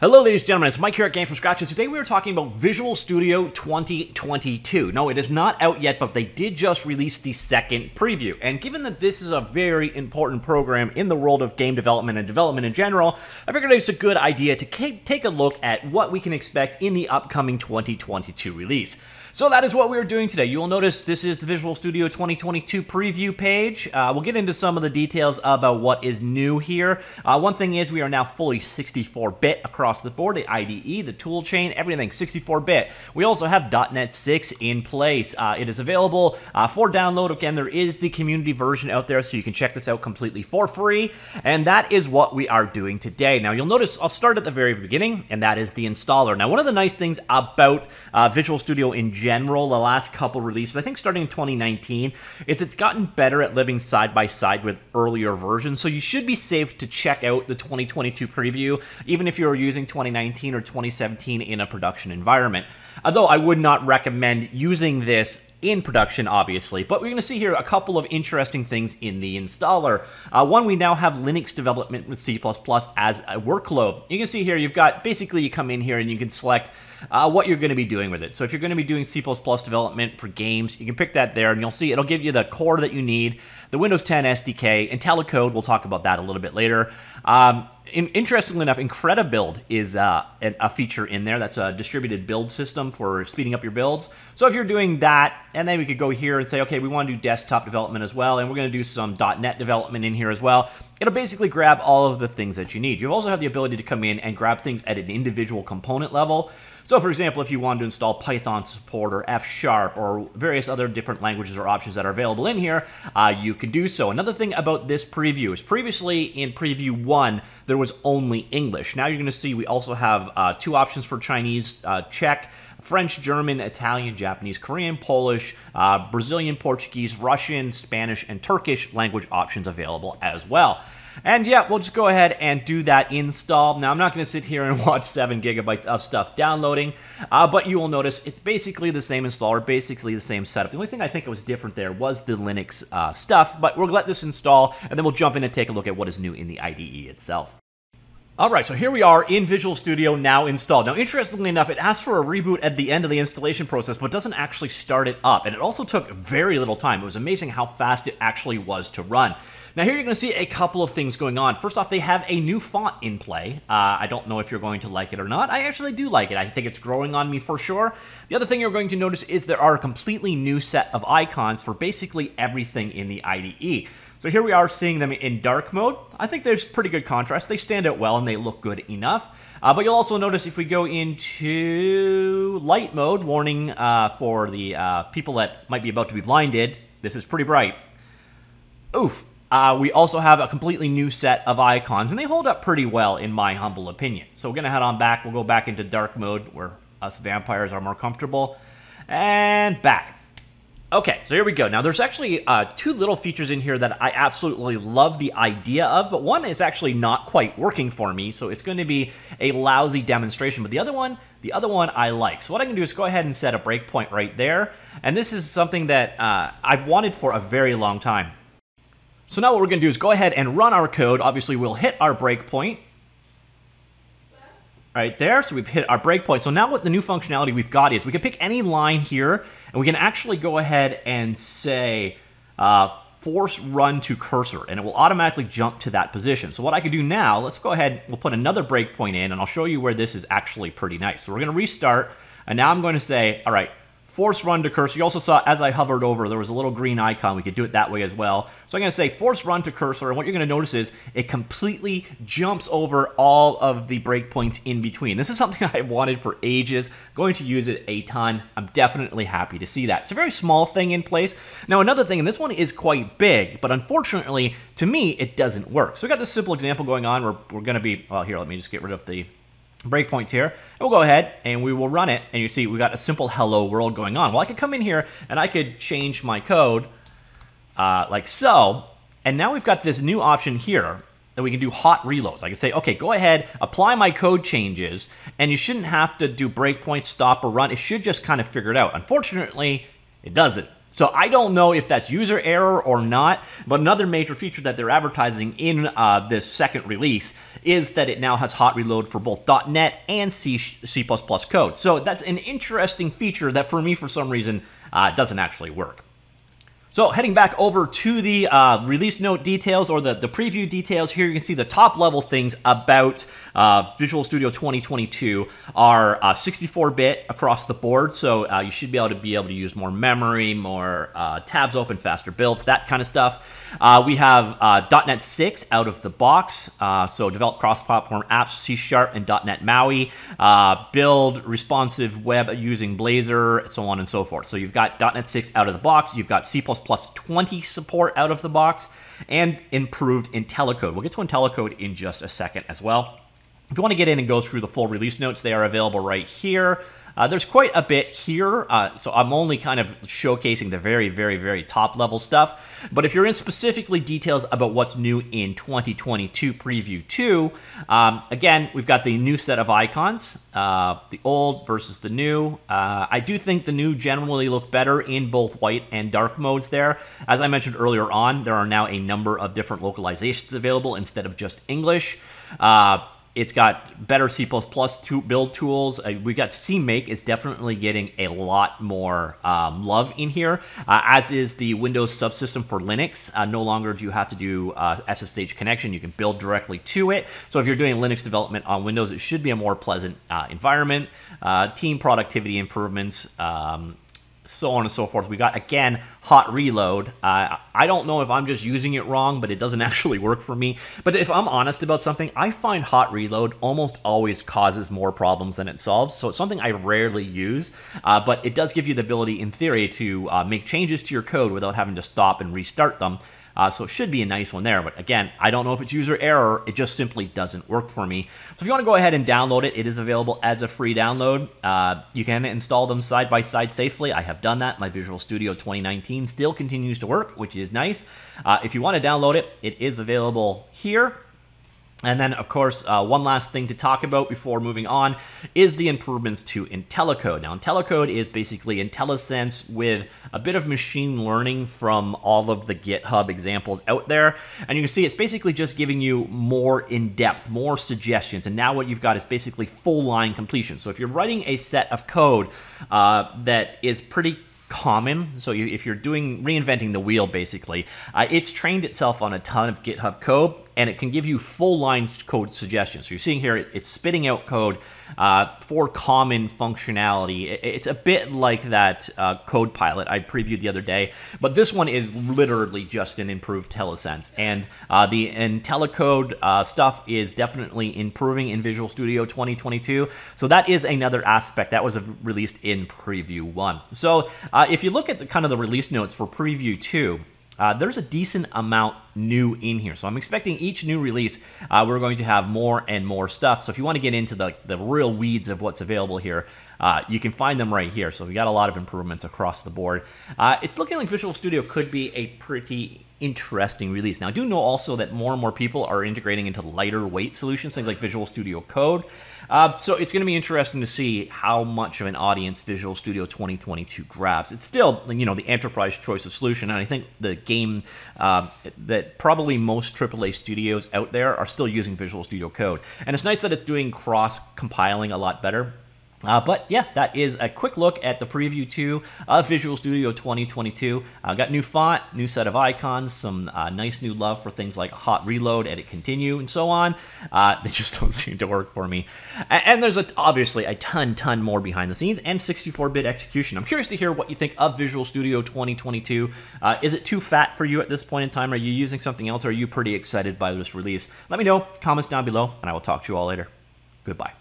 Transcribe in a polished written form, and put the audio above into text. Hello ladies and gentlemen, it's Mike here at Games From Scratch, and today we are talking about Visual Studio 2022. No, it is not out yet, but they did just release the second preview. And given that this is a very important program in the world of game development and development in general, I figured it's a good idea to take a look at what we can expect in the upcoming 2022 release. So that is what we are doing today. You will notice this is the Visual Studio 2022 preview page. We'll get into some of the details about what is new here. One thing is we are now fully 64-bit across the board, the IDE, the tool chain, everything 64-bit. We also have .NET 6 in place. It is available for download. Again, there is the community version out there, so you can check this out completely for free. And that is what we are doing today. Now, you'll notice I'll start at the very beginning, and that is the installer. Now, one of the nice things about Visual Studio in general, the last couple releases, I think starting in 2019, is it's gotten better at living side by side with earlier versions. So you should be safe to check out the 2022 preview, even if you're using 2019 or 2017 in a production environment. Although I would not recommend using this in production, obviously, but we're going to see here a couple of interesting things in the installer. One, we now have Linux development with C++ as a workload. You can see here, you've got, basically you come in here and you can select what you're going to be doing with it. So if you're going to be doing C++ development for games, you can pick that there and you'll see it'll give you the core that you need, the Windows 10 SDK, IntelliCode, we'll talk about that a little bit later. Interestingly enough, IncrediBuild is a feature in there. That's a distributed build system for speeding up your builds. So if you're doing that, and then we could go here and say, okay, we want to do desktop development as well, and we're going to do some .NET development in here as well. It'll basically grab all of the things that you need. You also have the ability to come in and grab things at an individual component level. So for example, if you wanted to install Python support or F# or various other different languages or options that are available in here, you could do so. Another thing about this preview is previously in preview 1, there was only English. Now you're gonna see we also have two options for Chinese, Czech, French, German, Italian, Japanese, Korean, Polish, Brazilian, Portuguese, Russian, Spanish, and Turkish language options available as well. And yeah, we'll just go ahead and do that install. Now, I'm not going to sit here and watch 7 GB of stuff downloading, but you will notice it's basically the same installer, basically the same setup. The only thing I think was different there was the Linux stuff, but we'll let this install, and then we'll jump in and take a look at what is new in the IDE itself. All right, so here we are in Visual Studio now installed. Now, interestingly enough, it asks for a reboot at the end of the installation process, but doesn't actually start it up. And it also took very little time. It was amazing how fast it actually was to run. Now, here you're going to see a couple of things going on. First off, they have a new font in play. I don't know if you're going to like it or not. I actually do like it. I think it's growing on me for sure. The other thing you're going to notice is there are a completely new set of icons for basically everything in the IDE. So here we are seeing them in dark mode. I think there's pretty good contrast. They stand out well and they look good enough. But you'll also notice if we go into light mode, warning for the people that might be about to be blinded, this is pretty bright. Oof. We also have a completely new set of icons and they hold up pretty well in my humble opinion. So we're gonna head on back. We'll go back into dark mode where us vampires are more comfortable and back. Okay, so here we go. Now, there's actually two little features in here that I absolutely love the idea of, but one is actually not quite working for me, so it's going to be a lousy demonstration. But the other one I like. So what I can do is go ahead and set a breakpoint right there, and this is something that I've wanted for a very long time. So now what we're going to do is go ahead and run our code. Obviously, we'll hit our breakpoint. Right there, so we've hit our breakpoint. So now what the new functionality we've got is we can pick any line here and we can actually go ahead and say force run to cursor and it will automatically jump to that position. So what I can do now, let's go ahead, we'll put another breakpoint in and I'll show you where this is actually pretty nice. So we're gonna restart and now I'm gonna say, all right, force run to cursor. You also saw as I hovered over, there was a little green icon. We could do it that way as well. So I'm going to say force run to cursor. And what you're going to notice is it completely jumps over all of the breakpoints in between. This is something I've wanted for ages. I'm going to use it a ton. I'm definitely happy to see that. It's a very small thing in place. Now, another thing, and this one is quite big, but unfortunately to me, it doesn't work. So we got this simple example going on where we're going to be, well, here, let me just get rid of the breakpoint here, and we'll go ahead and we will run it, and you see we got a simple hello world going on. Well, I could come in here and I could change my code like so, and now we've got this new option here that we can do hot reloads. I can say, okay, go ahead, apply my code changes, and you shouldn't have to do breakpoint, stop, or run. It should just kind of figure it out. Unfortunately, it doesn't. So I don't know if that's user error or not, but another major feature that they're advertising in this second release is that it now has hot reload for both .NET and C++ code. So that's an interesting feature that for me, for some reason, doesn't actually work. So heading back over to the release note details or the preview details here, you can see the top level things about Visual Studio 2022 are 64-bit across the board. So you should be able to use more memory, more tabs open, faster builds, that kind of stuff. We have .NET 6 out of the box. So develop cross-platform apps, C# and .NET MAUI, build responsive web using Blazor, so on and so forth. So you've got .NET 6 out of the box. You've got C++20 support out of the box and improved IntelliCode. We'll get to IntelliCode in just a second as well. If you want to get in and go through the full release notes, they are available right here. There's quite a bit here, so I'm only kind of showcasing the very, very, very top level stuff. But if you're in specifically details about what's new in 2022 Preview 2, again, we've got the new set of icons, the old versus the new. I do think the new generally look better in both white and dark modes there. As I mentioned earlier on, there are now a number of different localizations available instead of just English. It's got better C++ build tools. We've got CMake is definitely getting a lot more love in here, as is the Windows Subsystem for Linux. No longer do you have to do SSH connection. You can build directly to it. So if you're doing Linux development on Windows, it should be a more pleasant environment. Team productivity improvements, so on and so forth. We got, again, hot reload. I don't know if I'm just using it wrong, but it doesn't actually work for me. But if I'm honest about something, I find hot reload almost always causes more problems than it solves. So it's something I rarely use, but it does give you the ability, in theory, to make changes to your code without having to stop and restart them. So it should be a nice one there. But again, I don't know if it's user error. It just simply doesn't work for me. So if you want to go ahead and download it, it is available as a free download. You can install them side by side safely. I have done that. My Visual Studio 2019 still continues to work, which is nice. If you want to download it, it is available here. And then, of course, one last thing to talk about before moving on is the improvements to IntelliCode. Now, IntelliCode is basically IntelliSense with a bit of machine learning from all of the GitHub examples out there. And you can see it's basically just giving you more in-depth, more suggestions. And now what you've got is basically full-line completion. So if you're writing a set of code that is pretty common, so if you're doing reinventing the wheel, basically, it's trained itself on a ton of GitHub code, and it can give you full line code suggestions. So you're seeing here, it's spitting out code for common functionality. It's a bit like that code pilot I previewed the other day, but this one is literally just an improved IntelliSense, and the IntelliCode stuff is definitely improving in Visual Studio 2022. So that is another aspect that was released in Preview 1. So if you look at the kind of the release notes for Preview 2, there's a decent amount new in here. So I'm expecting each new release, we're going to have more and more stuff. So if you want to get into the real weeds of what's available here, you can find them right here. So we got a lot of improvements across the board. It's looking like Visual Studio could be a pretty interesting release. Now, I do know also that more and more people are integrating into lighter weight solutions, things like Visual Studio Code. So it's going to be interesting to see how much of an audience Visual Studio 2022 grabs. It's still, you know, the enterprise choice of solution, and I think the game that probably most AAA studios out there are still using Visual Studio Code. And it's nice that it's doing cross-compiling a lot better. But yeah, that is a quick look at the Preview 2 of Visual Studio 2022. Got new font, new set of icons, some nice new love for things like hot reload, edit continue, and so on. They just don't seem to work for me. And there's obviously a ton more behind the scenes and 64-bit execution. I'm curious to hear what you think of Visual Studio 2022. Is it too fat for you at this point in time? Are you using something else? Or are you pretty excited by this release? Let me know, comments down below, and I will talk to you all later. Goodbye.